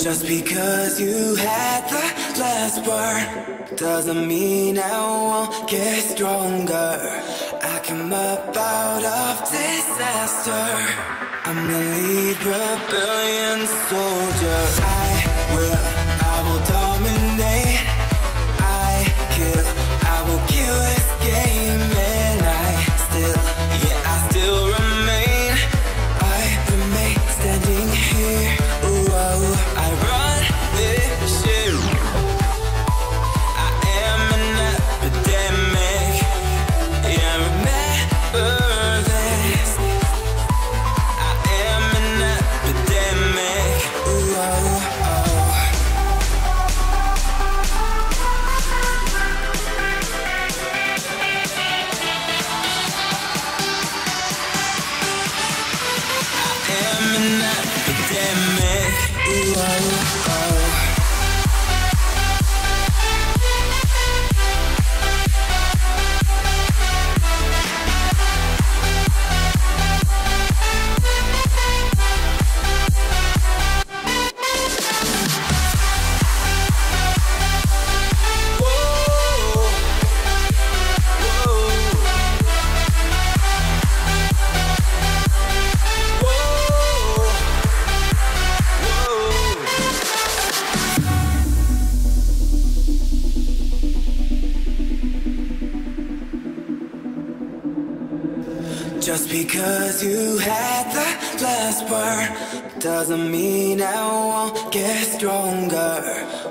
Just because you had the last word doesn't mean I won't get stronger. I come up out of disaster. I'm the lead rebellion soldier. I will dominate. I will kill this game. And I still remain. I remain standing here. I run this ship. I am an epidemic. Yeah, remember this. I am an epidemic. Ooh, oh, oh. I am an epidemic. Ooh, oh, oh. Just because you had the last word doesn't mean I won't get stronger.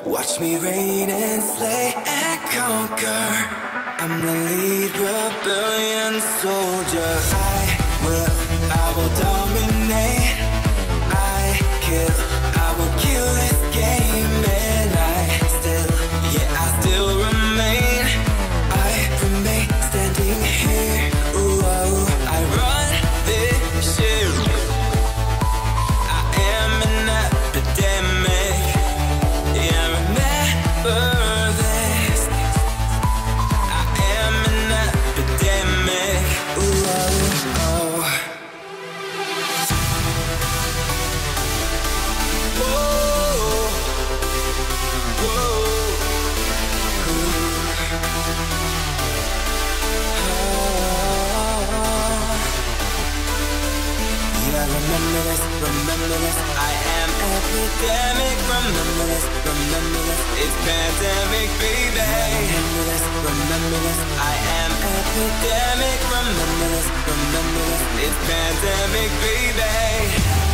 Watch me reign and slay and conquer. I'm the lead rebellion soldier. I will dominate. I will kill this game. And I still remain. I remain standing here. Ooh, oh. I run this ship. I am an epidemic. Yeah, remember this. I am an epidemic. Ooh. Epidemic, remember this, remember this. It's pandemic, baby. Remember this, remember this. I am epidemic, remember this, remember this. It's pandemic, baby.